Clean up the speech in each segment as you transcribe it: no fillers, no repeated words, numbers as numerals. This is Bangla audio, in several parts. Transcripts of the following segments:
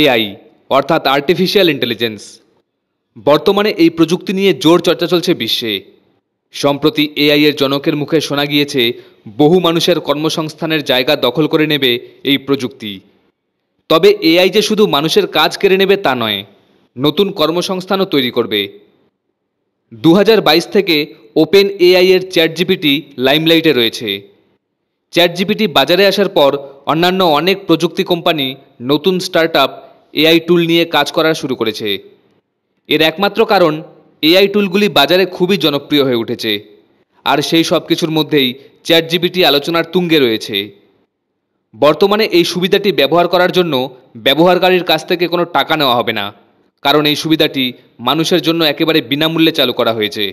এআই অর্থাৎ আর্টিফিশিয়াল ইন্টেলিজেন্স। বর্তমানে এই প্রযুক্তি নিয়ে জোর চর্চা চলছে বিশ্বে। সম্প্রতি এআই এর জনকের মুখে শোনা গিয়েছে, বহু মানুষের কর্মসংস্থানের জায়গা দখল করে নেবে এই প্রযুক্তি। তবে এআই যে শুধু মানুষের কাজ কেড়ে নেবে তা নয়, নতুন কর্মসংস্থানও তৈরি করবে। 2022 থেকে ওপেন এআই এর চ্যাটজিপিটি লাইমলাইটে রয়েছে। চ্যাটজিপিটি বাজারে আসার পর অন্যান্য অনেক প্রযুক্তি কোম্পানি নতুন স্টার্টআপ এআই টুল নিয়ে কাজ করা শুরু করেছে। এর একমাত্র কারণ এআই টুলগুলি বাজারে খুবই জনপ্রিয় হয়ে উঠেছে, আর সেই সব কিছুর মধ্যেই চ্যাটজিপিটি আলোচনার তুঙ্গে রয়েছে। বর্তমানে এই সুবিধাটি ব্যবহার করার জন্য ব্যবহারকারীর কাছ থেকে কোনো টাকা নেওয়া হবে না, কারণ এই সুবিধাটি মানুষের জন্য একেবারে বিনামূল্যে চালু করা হয়েছে।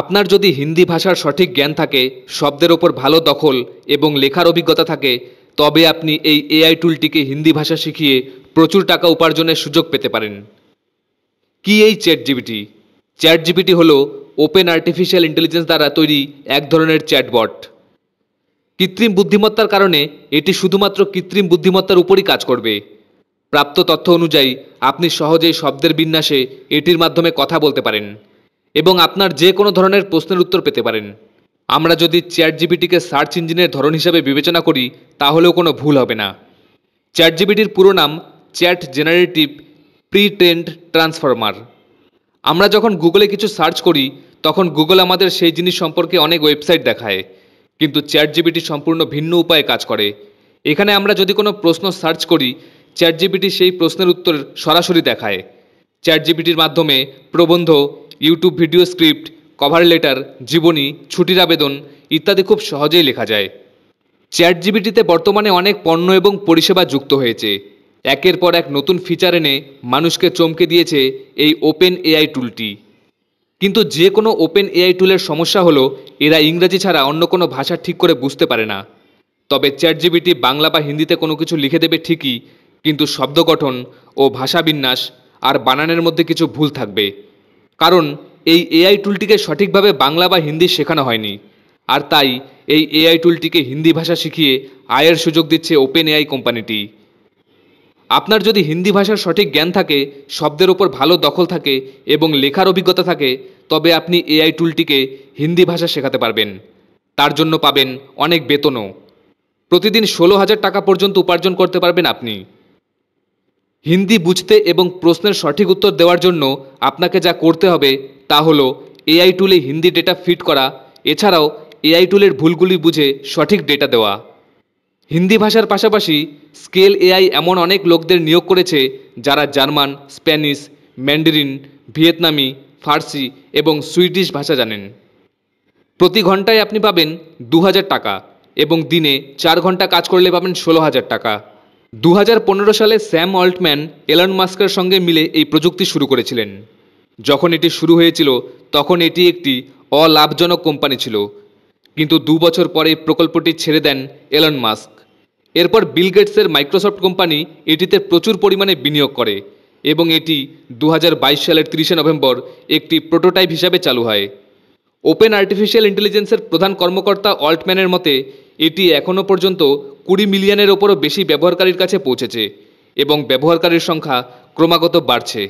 আপনার যদি হিন্দি ভাষার সঠিক জ্ঞান থাকে, শব্দের ওপর ভালো দখল এবং লেখার অভিজ্ঞতা থাকে, তবে আপনি এই এআই টুলটিকে হিন্দি ভাষা শিখিয়ে প্রচুর টাকা উপার্জনের সুযোগ পেতে পারেন। কি এই চ্যাটজিপিটি? চ্যাটজিপিটি হলো ওপেন আর্টিফিশিয়াল ইন্টেলিজেন্স দ্বারা তৈরি এক ধরনের চ্যাটবট। কৃত্রিম বুদ্ধিমত্তার কারণে এটি শুধুমাত্র কৃত্রিম বুদ্ধিমত্তার উপরই কাজ করবে। প্রাপ্ত তথ্য অনুযায়ী আপনি সহজেই শব্দের বিন্যাসে এটির মাধ্যমে কথা বলতে পারেন এবং আপনার যে কোনো ধরনের প্রশ্নের উত্তর পেতে পারেন। আমরা যদি চ্যাটজিপিটিকে সার্চ ইঞ্জিনের ধরন হিসাবে বিবেচনা করি, তাহলেও কোনো ভুল হবে না। চ্যাটজিপিটির পুরো নাম chat generative pre trained transformer. আমরা যখন গুগলে কিছু সার্চ করি, তখন গুগল আমাদের সেই জিনিস সম্পর্কে অনেক ওয়েবসাইট দেখায়, কিন্তু চ্যাটজিপিটি সম্পূর্ণ ভিন্ন উপায়ে কাজ করে। এখানে আমরা যদি কোনো প্রশ্ন সার্চ করি, চ্যাটজিপিটি সেই প্রশ্নের উত্তর সরাসরি দেখায়। চ্যাটজিপিটির মাধ্যমে প্রবন্ধ, YouTube video script, cover letter, জীবনী, ছুটির আবেদন ইত্যাদি খুব সহজেই লেখা যায়। চ্যাটজিপিটিতে বর্তমানে অনেক পণ্য এবং পরিষেবা যুক্ত হয়েছে। একের পর এক নতুন ফিচার এনে মানুষকে চমকে দিয়েছে এই ওপেন এআই টুলটি। কিন্তু যে কোনো ওপেন এআই টুলের সমস্যা হলো, এরা ইংরেজি ছাড়া অন্য কোনো ভাষা ঠিক করে বুঝতে পারে না। তবে চ্যাটজিপিটি বাংলা বা হিন্দিতে কোনো কিছু লিখে দেবে ঠিকই, কিন্তু শব্দ গঠন ও ভাষা বিন্যাস আর বানানের মধ্যে কিছু ভুল থাকবে, কারণ এই এআই টুলটিকে সঠিকভাবে বাংলা বা হিন্দি শেখানো হয়নি। আর তাই এই এআই টুলটিকে হিন্দি ভাষা শিখিয়ে আয়ের সুযোগ দিচ্ছে ওপেন এআই কোম্পানিটি। আপনার যদি হিন্দি ভাষার সঠিক জ্ঞান থাকে, শব্দের ওপর ভালো দখল থাকে এবং লেখার অভিজ্ঞতা থাকে, তবে আপনি এআই টুলটিকে হিন্দি ভাষা শেখাতে পারবেন। তার জন্য পাবেন অনেক বেতনও। প্রতিদিন 16,000 টাকা পর্যন্ত উপার্জন করতে পারবেন আপনি। হিন্দি বুঝতে এবং প্রশ্নের সঠিক উত্তর দেওয়ার জন্য আপনাকে যা করতে হবে তা হলো এআই টুলে হিন্দি ডেটা ফিট করা, এছাড়াও এআই টুলের ভুলগুলি বুঝে সঠিক ডেটা দেওয়া। হিন্দি ভাষার পাশাপাশি স্কেল এআই এমন অনেক লোকদের নিয়োগ করেছে যারা জার্মান, স্প্যানিশ, ম্যান্ডারিন, ভিয়েতনামি, ফার্সি এবং সুইডিশ ভাষা জানেন। প্রতি ঘন্টায় আপনি পাবেন 2,000 টাকা এবং দিনে 4 ঘন্টা কাজ করলে পাবেন 16,000 টাকা। 2015 সালে স্যাম অল্টম্যান এলন মাস্কের সঙ্গে মিলে এই প্রযুক্তি শুরু করেছিলেন। যখন এটি শুরু হয়েছিল, তখন এটি একটি অলাভজনক কোম্পানি ছিল, কিন্তু 2 বছর পরে প্রকল্পটি ছেড়ে দেন এলন মাস্ক। এরপর বিল গেটসের মাইক্রোসফট কোম্পানি এটিতে প্রচুর পরিমাণে বিনিয়োগ করে এবং এটি 2022 সালের 30 নভেম্বর একটি প্রোটোটাইপ হিসাবে চালু হয়। ওপেন আর্টিফিশিয়াল ইন্টেলিজেন্সের প্রধান কর্মকর্তা অল্টম্যানের মতে, এটি এখনও পর্যন্ত 20 মিলিয়নের ওপরও বেশি ব্যবহারকারীর কাছে পৌঁছেছে এবং ব্যবহারকারীর সংখ্যা ক্রমাগত বাড়ছে।